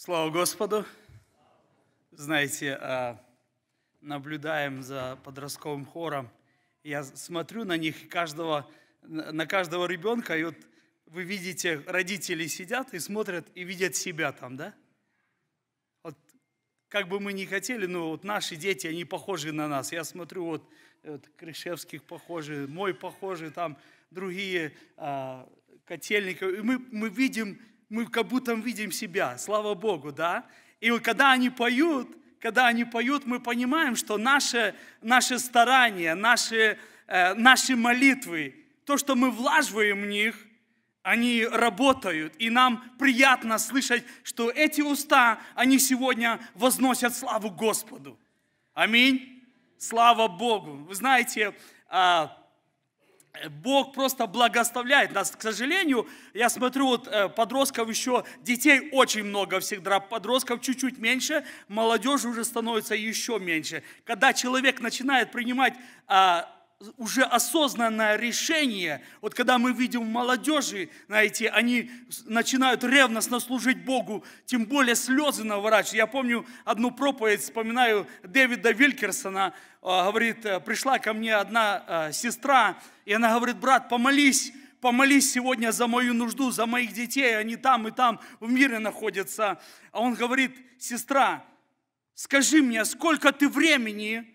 Слава Господу! Знаете, наблюдаем за подростковым хором. Я смотрю на них, на каждого ребенка, и вот вы видите, родители сидят и смотрят, и видят себя там, да? Вот как бы мы ни хотели, но вот наши дети, они похожи на нас. Я смотрю, вот Крышевских похожи, мой похожи, там другие, Котельников. И мы видим... Мы как будто видим себя, слава Богу, да? И когда они поют, мы понимаем, что наши старания, наши молитвы, то, что мы влаживаем в них, они работают. И нам приятно слышать, что эти уста, они сегодня возносят славу Господу. Аминь. Слава Богу. Вы знаете... Бог просто благословляет нас. К сожалению, я смотрю, вот подростков еще, детей очень много всегда, подростков чуть-чуть меньше, молодежи уже становится еще меньше. Когда человек начинает принимать уже осознанное решение, вот когда мы видим молодежи, знаете, они начинают ревностно служить Богу, тем более слезы наворачивают. Я помню одну проповедь, вспоминаю Дэвида Вилькерсона, говорит, пришла ко мне одна сестра, и она говорит: брат, помолись сегодня за мою нужду, за моих детей, они там и там в мире находятся. А он говорит: сестра, скажи мне, сколько ты времени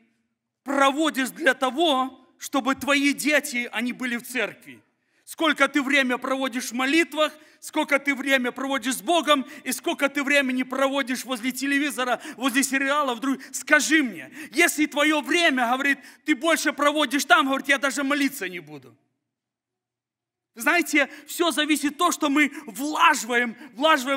проводишь для того, чтобы твои дети, они были в церкви. Сколько ты время проводишь в молитвах, сколько ты время проводишь с Богом, и сколько ты времени проводишь возле телевизора, возле сериалов. Скажи мне, если твое время, говорит, ты больше проводишь там, говорит, я даже молиться не буду. Знаете, все зависит от того, что мы влаживаем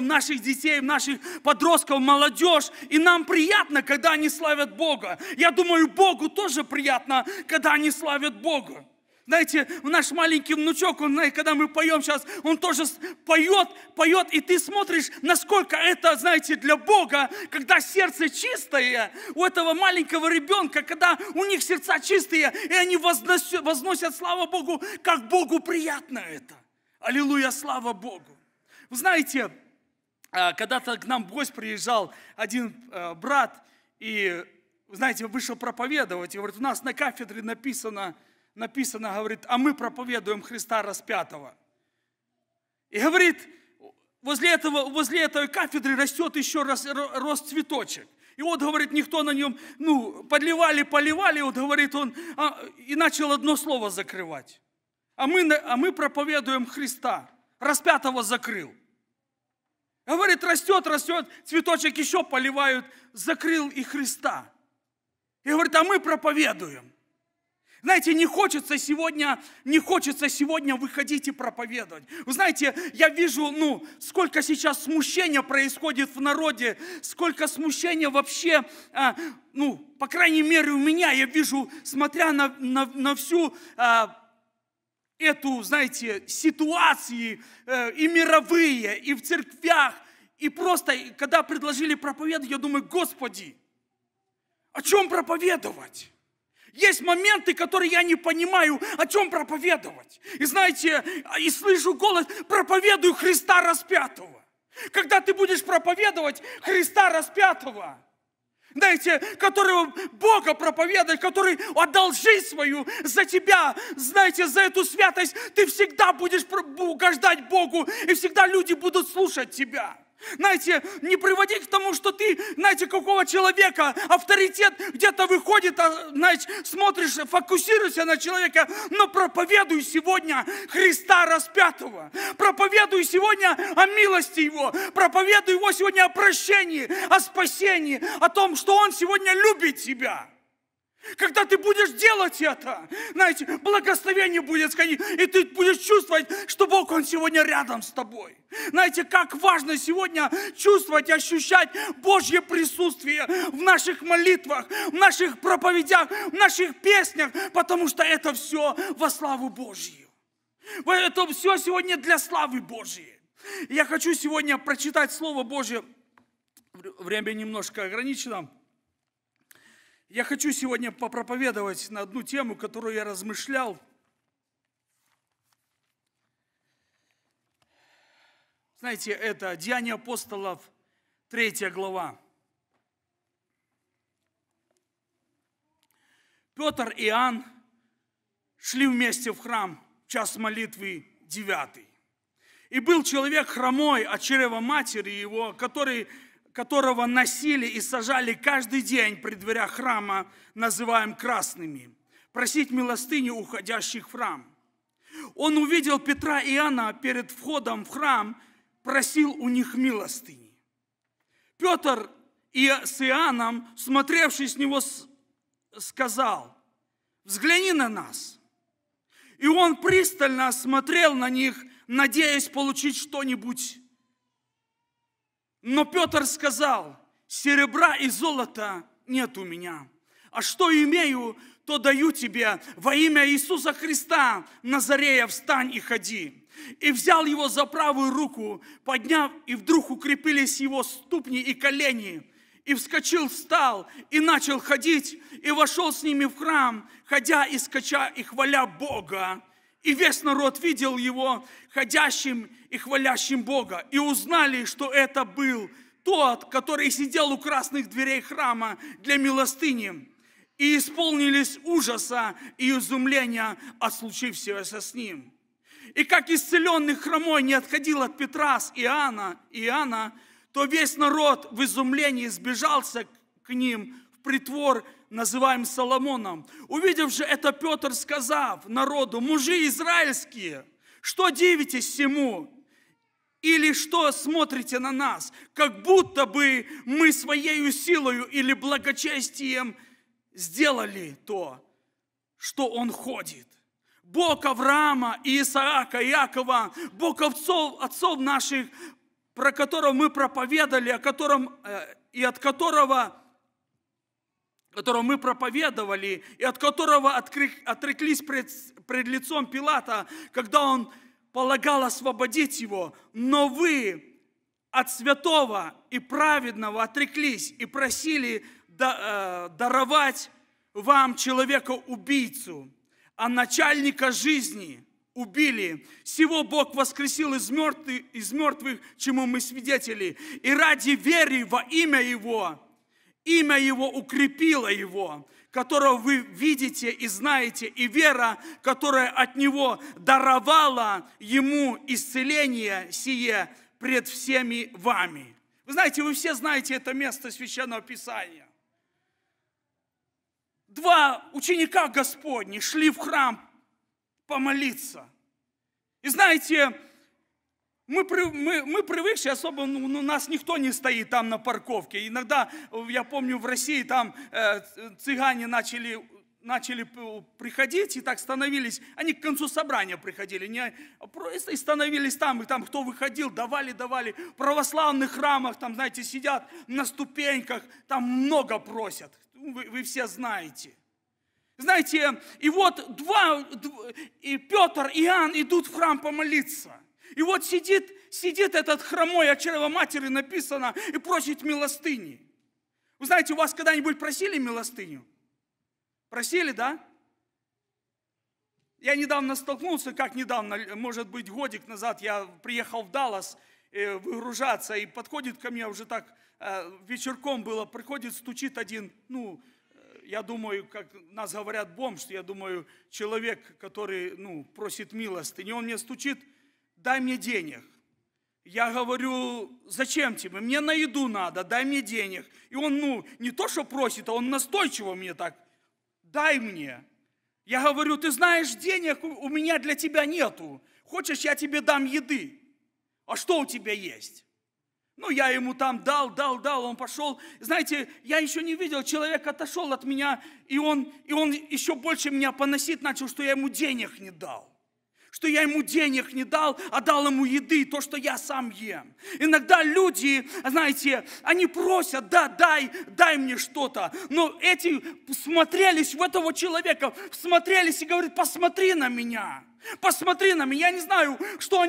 наших детей, наших подростков, молодежь. И нам приятно, когда они славят Бога. Я думаю, Богу тоже приятно, когда они славят Бога. Знаете, наш маленький внучок, он, когда мы поем сейчас, он тоже поет, и ты смотришь, насколько это, знаете, для Бога, когда сердце чистое у этого маленького ребенка, когда у них сердца чистые, и они возносят славу Богу, как Богу приятно это. Аллилуйя, слава Богу. Вы знаете, когда-то к нам в гость приезжал один брат, и, знаете, вышел проповедовать, и говорит: у нас на кафедре написано, говорит, а мы проповедуем Христа распятого. И говорит, возле этой кафедры растет еще рост цветочек. И вот, говорит, никто на нем, поливали, вот, говорит, он и начал одно слово закрывать. А мы проповедуем Христа, распятого закрыл. Говорит, растет, цветочек еще поливают, закрыл и Христа. И говорит, а мы проповедуем. Знаете, не хочется сегодня выходить и проповедовать. Вы знаете, я вижу, сколько сейчас смущения происходит в народе, сколько смущения вообще, по крайней мере у меня, я вижу, смотря на всю эту, знаете, ситуацию, и мировые, и в церквях, и просто, когда предложили проповедовать, я думаю: Господи, о чем проповедовать? Есть моменты, которые я не понимаю, о чем проповедовать. И знаете, и слышу голос: проповедую Христа распятого. Когда ты будешь проповедовать Христа распятого, знаете, которого Бога проповедовать, который отдал жизнь свою за тебя, знаете, за эту святость, ты всегда будешь угождать Богу, и всегда люди будут слушать тебя. Знаете, не приводи к тому, что ты, знаете, какого человека, авторитет где-то выходит, знаете, смотришь, фокусируйся на человека, но проповедуй сегодня Христа распятого, проповедуй сегодня о милости Его, проповедуй Его сегодня о прощении, о спасении, о том, что Он сегодня любит тебя. Когда ты будешь делать это, знаете, благословение будет сходить, и ты будешь чувствовать, что Бог, Он сегодня рядом с тобой. Знаете, как важно сегодня чувствовать, ощущать Божье присутствие в наших молитвах, в наших проповедях, в наших песнях, потому что это все во славу Божью. Это все сегодня для славы Божьей. Я хочу сегодня прочитать Слово Божье. Время немножко ограничено. Я хочу сегодня попроповедовать на одну тему, которую я размышлял. Знаете, это Деяния апостолов, 3 глава. Петр и Иоанн шли вместе в храм в час молитвы 9. И был человек хромой от чрева матери его, которого носили и сажали каждый день при дверях храма, называем красными, просить милостыни уходящих в храм. Он увидел Петра и Иоанна перед входом в храм, просил у них милостыни. Петр и с Иоанном, смотревший с него, сказал: «Взгляни на нас». И он пристально смотрел на них, надеясь получить что-нибудь. Но Петр сказал: «Серебра и золота нет у меня, а что имею, то даю тебе. Во имя Иисуса Христа Назарея встань и ходи». И взял его за правую руку, подняв, и вдруг укрепились его ступни и колени. И вскочил, встал, и начал ходить, и вошел с ними в храм, ходя и скача, и хваля Бога. И весь народ видел его ходящим и хвалящим Бога. И узнали, что это был тот, который сидел у красных дверей храма для милостыни. И исполнились ужаса и изумления от случившегося с ним. И как исцеленный хромой не отходил от Петра с Иоанна, то весь народ в изумлении сбежался к ним в притвор, называем Соломоном. Увидев же это, Петр, сказав народу: «Мужи израильские, что дивитесь всему? Или что смотрите на нас, как будто бы мы своею силою или благочестием сделали то, что он ходит? Бог Авраама, Исаака, Иакова, Бог отцов наших, про которого мы проповедовали, от которого отреклись пред лицом Пилата, когда он полагал освободить его. Но вы от святого и праведного отреклись и просили даровать вам человека-убийцу, а начальника жизни убили. Сего Бог воскресил из мертвых, чему мы свидетели, и ради веры во имя Его». Имя Его укрепило Его, которого вы видите и знаете, и вера, которая от Него даровала Ему исцеление сие пред всеми вами». Вы знаете, вы все знаете это место Священного Писания. 2 ученика Господни шли в храм помолиться. И знаете, мы привыкли, особо у нас никто не стоит там на парковке. Иногда, я помню, в России там цыгане начали приходить и так становились. Они к концу собрания приходили, просто и становились там. И там кто выходил, давали. В православных храмах там, знаете, сидят на ступеньках, там много просят. Вы все знаете. Знаете, и вот и Петр, и Иоанн идут в храм помолиться. И вот сидит этот хромой от чрева матери, написано, и просит милостыни. Вы знаете, у вас когда-нибудь просили милостыню? Просили, да? Я недавно столкнулся, может быть, годик назад, я приехал в Даллас выгружаться, и подходит ко мне уже так, вечерком было, приходит, стучит один, я думаю, как нас говорят, бомж, я думаю, человек, который, просит милостыню, он мне стучит: «Дай мне денег». Я говорю: «Зачем тебе? Мне на еду надо, дай мне денег». И он, не то что просит, а он настойчиво мне так: «Дай мне». Я говорю: «Ты знаешь, денег у меня для тебя нету. Хочешь, я тебе дам еды? А что у тебя есть?» Я ему там дал, он пошел. Знаете, я еще не видел, человек отошел от меня, и он еще больше меня поносить начал, что я ему денег не дал. Что я ему денег не дал, а дал ему еды, то, что я сам ем. Иногда люди, знаете, они просят: «Да, дай мне что-то». Но эти смотрелись в этого человека, смотрелись и говорят: «Посмотри на меня, Посмотри на меня, я не знаю, что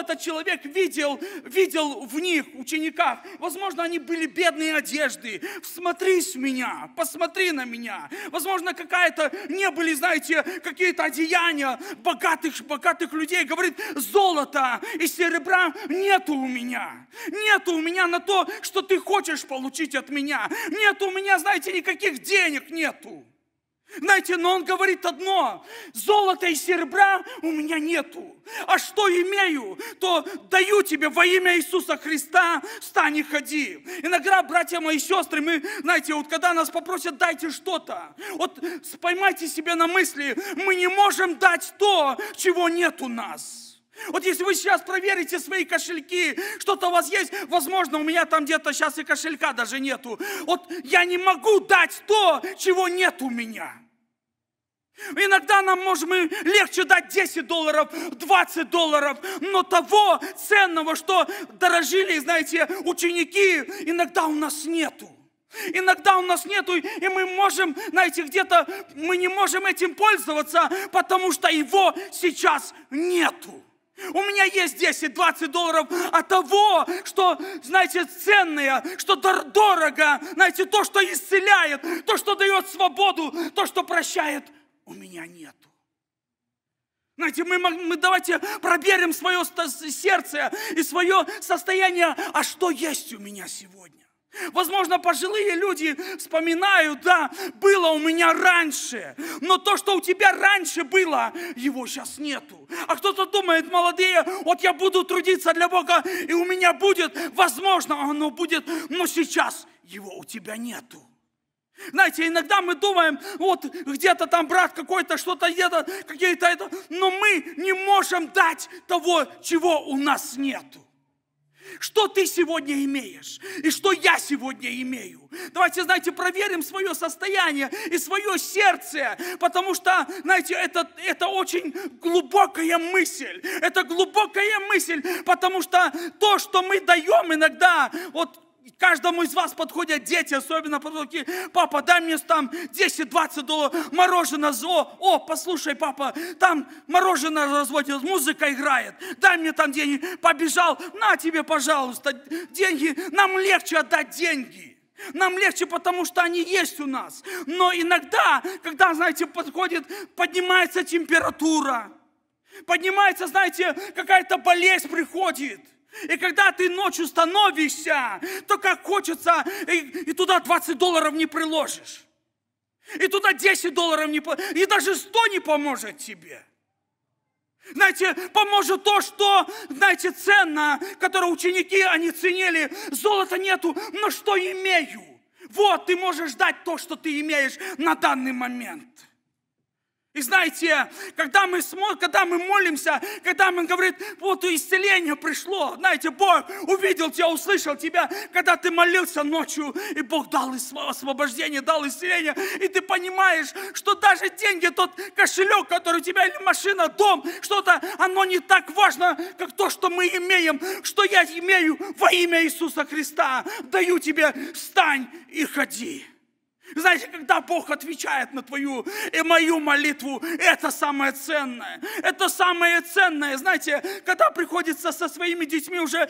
этот человек видел в них, учениках. Возможно, они были бедные одежды. Всмотрись в меня, посмотри на меня. Возможно, какая-то не были, знаете, какие-то одеяния богатых людей. Говорит, золота и серебра нету у меня. Нету у меня на то, что ты хочешь получить от меня. Нету у меня, знаете, никаких денег нету. Знаете, но он говорит одно: золота и серебра у меня нету, а что имею, то даю тебе во имя Иисуса Христа, встань и ходи. Иногда, братья мои и сестры, мы, знаете, вот когда нас попросят, дайте что-то, вот поймайте себе на мысли, мы не можем дать то, чего нет у нас. Вот если вы сейчас проверите свои кошельки, что-то у вас есть, возможно, у меня там где-то сейчас и кошелька даже нету. Вот я не могу дать то, чего нет у меня. Иногда нам, может, легче дать $10, $20, но того ценного, что дорожили, знаете, ученики, иногда у нас нету. Иногда у нас нету, и мы можем, знаете, где-то мы не можем этим пользоваться, потому что его сейчас нету. У меня есть $10, $20 от того, что, знаете, ценное, что дорого, знаете, то, что исцеляет, то, что дает свободу, то, что прощает, у меня нету. Знаете, мы давайте проверим свое сердце и свое состояние, а что есть у меня сегодня. Возможно, пожилые люди вспоминают, да, было у меня раньше, но то, что у тебя раньше было, его сейчас нету. А кто-то думает, молодые, вот я буду трудиться для Бога, и у меня будет, возможно, оно будет, но сейчас его у тебя нету. Знаете, иногда мы думаем, вот где-то там брат какой-то, что-то где-то, какие-то это, но мы не можем дать того, чего у нас нету. Что ты сегодня имеешь? И что я сегодня имею? Давайте, знаете, проверим свое состояние и свое сердце, потому что, знаете, это очень глубокая мысль. Это глубокая мысль, потому что то, что мы даем иногда, вот каждому из вас подходят дети, особенно такие: папа, дай мне там $10-20 мороженое, о, послушай, папа, там мороженое разводят, музыка играет, дай мне там деньги, побежал, на тебе, пожалуйста, деньги, нам легче отдать деньги. Нам легче, потому что они есть у нас. Но иногда, когда, знаете, поднимается температура, поднимается, знаете, какая-то болезнь приходит. И когда ты ночью становишься, то как хочется, и туда $20 не приложишь. И туда $10 не поможет. И даже 100 не поможет тебе. Знаете, поможет то, что, знаете, ценно, которое ученики, они ценили. Золота нету, но что имею? Вот, ты можешь дать то, что ты имеешь на данный момент. И знаете, когда мы молимся, когда мы говорим, вот исцеление пришло, знаете, Бог увидел тебя, услышал тебя, когда ты молился ночью, и Бог дал освобождение, дал исцеление, и ты понимаешь, что даже деньги, тот кошелек, который у тебя, или машина, дом, что-то, оно не так важно, как то, что мы имеем, что я имею во имя Иисуса Христа. Даю тебе, встань и ходи. Знаете, когда Бог отвечает на твою и мою молитву, это самое ценное. Это самое ценное. Знаете, когда приходится со своими детьми уже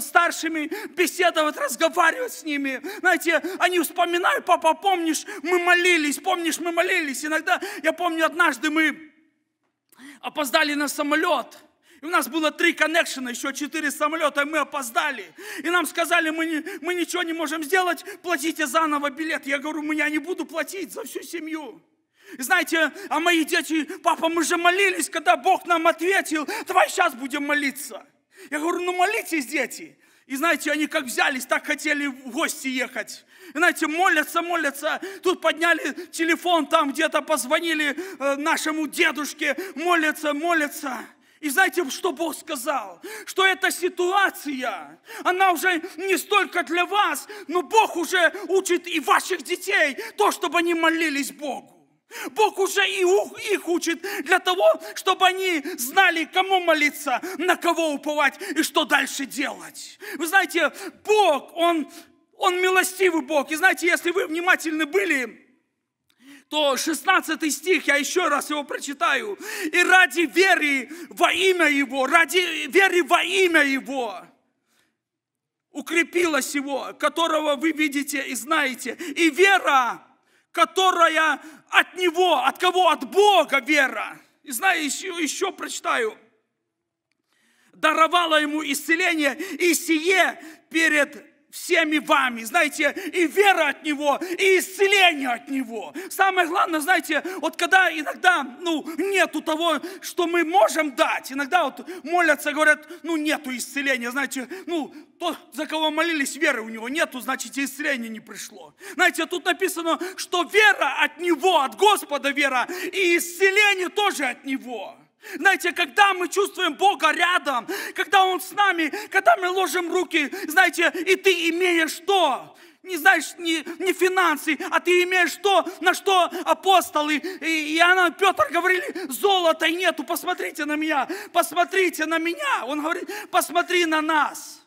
старшими беседовать, разговаривать с ними, знаете, они вспоминают: папа, помнишь, мы молились. Иногда, я помню, однажды мы опоздали на самолет. И у нас было 3 коннекшена, еще 4 самолета, и мы опоздали. И нам сказали, мы ничего не можем сделать, платите заново билет. Я говорю, я не буду платить за всю семью. И знаете, а мои дети: папа, мы же молились, когда Бог нам ответил, давай сейчас будем молиться. Я говорю, молитесь, дети. И знаете, они как взялись, так хотели в гости ехать. И знаете, молятся. Тут подняли телефон, там где-то позвонили нашему дедушке, молятся. И знаете, что Бог сказал? Что эта ситуация, она уже не столько для вас, но Бог уже учит и ваших детей то, чтобы они молились Богу. Бог уже и их учит для того, чтобы они знали, кому молиться, на кого уповать и что дальше делать. Вы знаете, Бог, Он милостивый Бог. И знаете, если вы внимательны были то 16 стих, я еще раз его прочитаю. «И ради веры во имя Его, ради веры во имя Его укрепилось Его, которого вы видите и знаете, и вера, которая от Него, от кого? От Бога вера». И знаю, еще прочитаю. «Даровало Ему исцеление, и сие перед всеми вами». Знаете, и вера от Него, и исцеление от Него. Самое главное, знаете, вот когда иногда, нету того, что мы можем дать. Иногда вот молятся, говорят, нету исцеления. Знаете, тот, за кого молились, веры у него нету, значит, и исцеление не пришло. Знаете, тут написано, что вера от Него, от Господа вера, и исцеление тоже от Него. Знаете, когда мы чувствуем Бога рядом, когда Он с нами, когда мы ложим руки, знаете, и ты имеешь что? Не знаешь, не финансы, а ты имеешь то, на что апостолы и Иоанн, Петр говорили, золота нету, посмотрите на меня. Он говорит, посмотри на нас.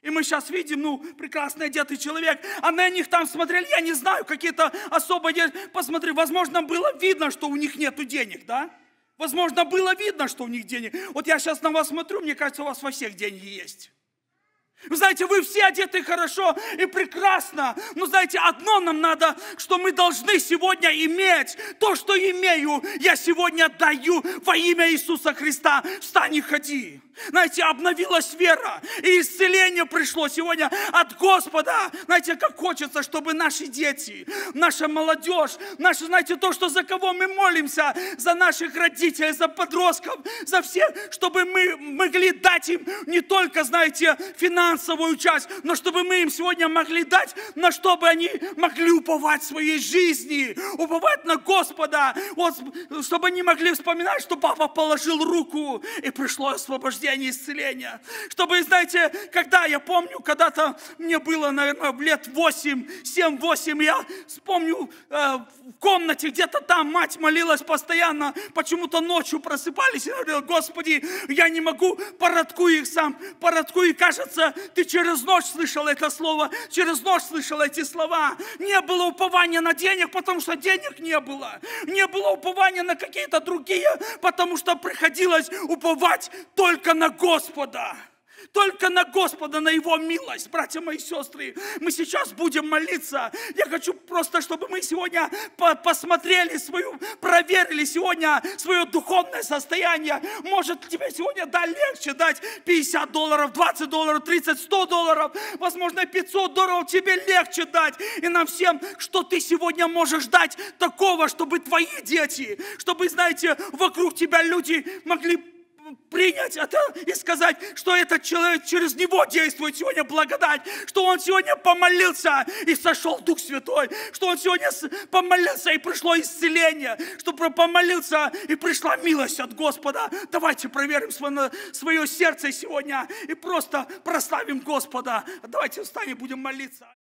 И мы сейчас видим, прекрасно одетый человек, а на них там смотрели, я не знаю, какие-то особо, посмотри, возможно, было видно, что у них нету денег, да? Возможно, было видно, что у них денег. Вот я сейчас на вас смотрю, мне кажется, у вас во всех деньги есть. Вы знаете, вы все одеты хорошо и прекрасно. Но знаете, одно нам надо, что мы должны сегодня иметь. То, что имею, я сегодня даю во имя Иисуса Христа. Встань и ходи. Знаете, обновилась вера, и исцеление пришло сегодня от Господа. Знаете, как хочется, чтобы наши дети, наша молодежь, наши, знаете, то, что за кого мы молимся, за наших родителей, за подростков, за всех, чтобы мы могли дать им не только, знаете, финансовую часть, но чтобы мы им сегодня могли дать, на что бы они могли уповать в своей жизни, уповать на Господа, вот, чтобы они могли вспоминать, что папа положил руку, и пришло освобождение. Исцеления. Чтобы, знаете, когда я помню, когда-то мне было, наверное, лет 7-8, я вспомню, в комнате где-то там мать молилась постоянно, почему-то ночью просыпались и говорила, Господи, я не могу, породкуй их, кажется, ты через ночь слышал это слово, через ночь слышал эти слова. Не было упования на денег, потому что денег не было. Не было упования на какие-то другие, потому что приходилось уповать только на Господа. Только на Господа, на Его милость, братья мои, сестры. Мы сейчас будем молиться. Я хочу просто, чтобы мы сегодня посмотрели проверили сегодня свое духовное состояние. Может, тебе сегодня легче дать $50, $20, 30, $100, возможно, $500 тебе легче дать. И нам всем, что ты сегодня можешь дать такого, чтобы твои дети, чтобы, знаете, вокруг тебя люди могли принять это и сказать, что этот человек, через него действует сегодня благодать, что он сегодня помолился и сошел Дух Святой, что он сегодня помолился и пришло исцеление, что помолился и пришла милость от Господа. Давайте проверим свое сердце сегодня и просто прославим Господа. Давайте встанем, будем молиться.